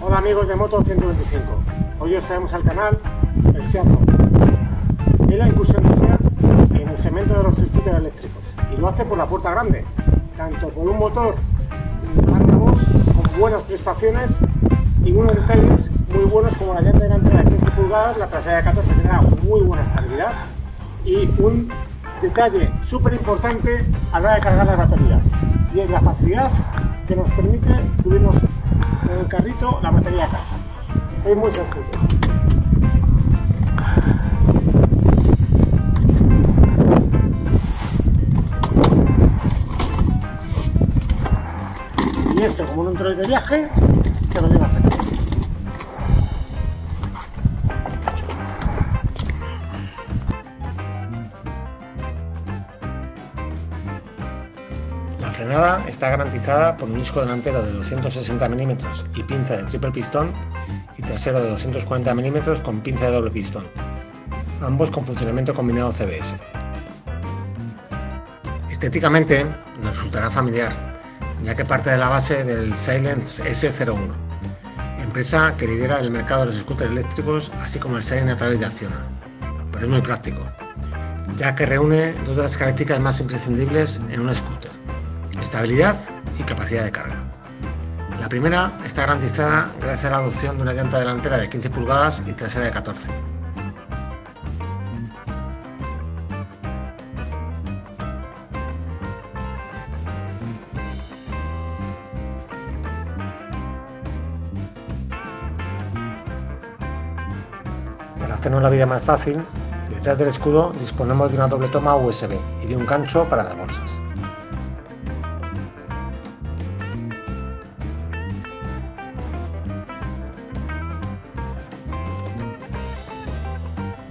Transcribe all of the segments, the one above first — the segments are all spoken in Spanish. Hola amigos de Moto125, hoy os traemos al canal el SEAT Mó. Es la incursión de SEAT en el segmento de los scooters eléctricos y lo hace por la puerta grande, tanto con un motor marca Moves con buenas prestaciones y unos detalles muy buenos como la llanta delantera de 15 pulgadas, la trasera de 14 que da muy buena estabilidad y un detalle súper importante a la hora de cargar las baterías y es la facilidad que nos permite subirnos en el carrito la batería a casa. Es muy sencillo. Y esto, como un troll de viaje, se lo llevas aquí. La frenada está garantizada por un disco delantero de 260 mm y pinza de triple pistón y trasero de 240 mm con pinza de doble pistón, ambos con funcionamiento combinado CBS. Estéticamente nos resultará familiar, ya que parte de la base del Silence S01, empresa que lidera el mercado de los scooters eléctricos así como el Silence a través de ACCIONA, pero es muy práctico, ya que reúne dos de las características más imprescindibles en un scooter: estabilidad y capacidad de carga. La primera está garantizada gracias a la adopción de una llanta delantera de 15 pulgadas y trasera de 14. Para hacernos la vida más fácil, detrás del escudo disponemos de una doble toma USB y de un gancho para las bolsas.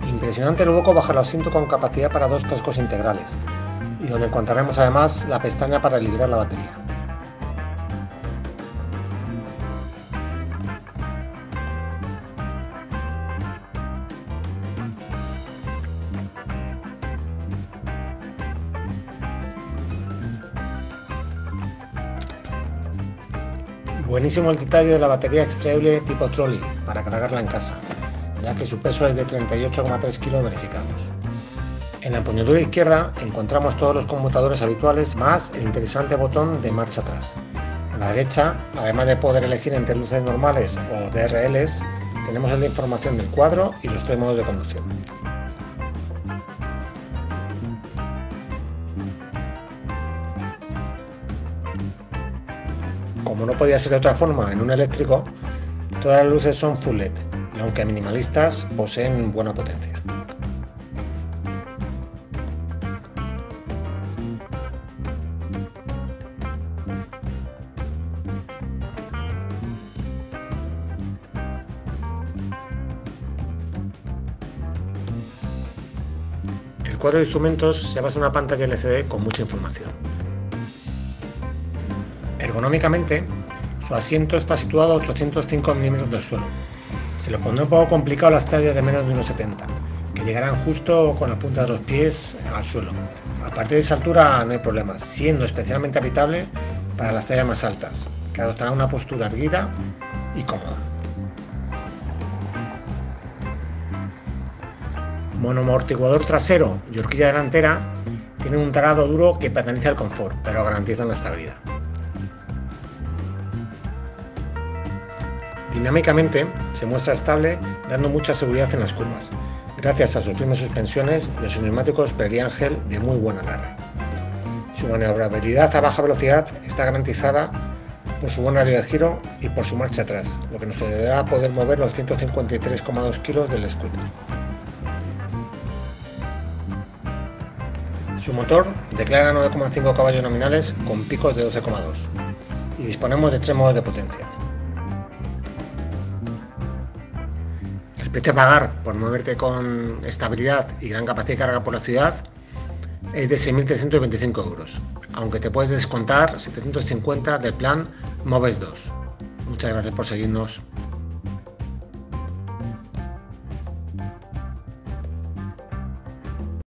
Impresionante luego bajo el asiento con capacidad para dos cascos integrales y donde encontraremos además la pestaña para liberar la batería. Buenísimo el detalle de la batería extraíble tipo trolley para cargarla en casa, ya que su peso es de 38,3 kilos verificados. En la empuñadura izquierda encontramos todos los conmutadores habituales más el interesante botón de marcha atrás. En la derecha, además de poder elegir entre luces normales o DRLs, tenemos la información del cuadro y los tres modos de conducción. Como no podía ser de otra forma en un eléctrico, todas las luces son full LED. Y aunque minimalistas, poseen buena potencia. El cuadro de instrumentos se basa en una pantalla LCD con mucha información. Ergonómicamente, su asiento está situado a 805 mm del suelo. Se lo pondré un poco complicado a las tallas de menos de 1,70, que llegarán justo con la punta de los pies al suelo. A partir de esa altura no hay problemas, siendo especialmente habitable para las tallas más altas, que adoptarán una postura erguida y cómoda. Monoamortiguador trasero y horquilla delantera tienen un tarado duro que pertenece al confort, pero garantizan la estabilidad. Dinámicamente se muestra estable, dando mucha seguridad en las curvas, gracias a sus firmes suspensiones y a sus neumáticos Pirelli de muy buena agarre. Su maniobrabilidad a baja velocidad está garantizada por su buen radio de giro y por su marcha atrás, lo que nos ayudará a poder mover los 153,2 kilos del scooter. Su motor declara 9,5 caballos nominales con picos de 12,2 y disponemos de tres modos de potencia. El precio a pagar por moverte con estabilidad y gran capacidad de carga por la ciudad es de 6.325 euros, aunque te puedes descontar 750 del plan Moves 2. Muchas gracias por seguirnos.